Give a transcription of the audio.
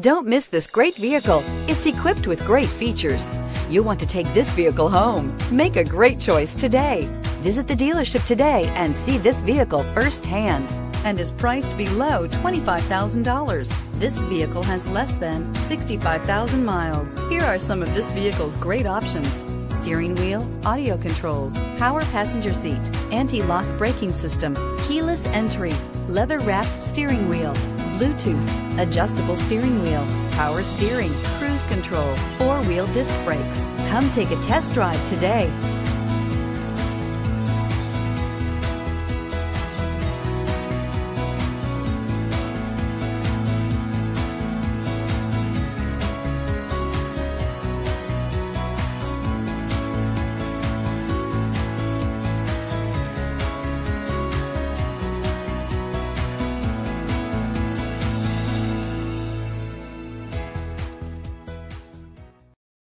Don't miss this great vehicle. It's equipped with great features. You want to take this vehicle home. Make a great choice today. Visit the dealership today and see this vehicle firsthand, and is priced below $25,000. This vehicle has less than 65,000 miles. Here are some of this vehicle's great options: steering wheel audio controls, power passenger seat, anti-lock braking system, keyless entry, leather-wrapped steering wheel, Bluetooth, adjustable steering wheel, power steering, cruise control, four-wheel disc brakes. Come take a test drive today.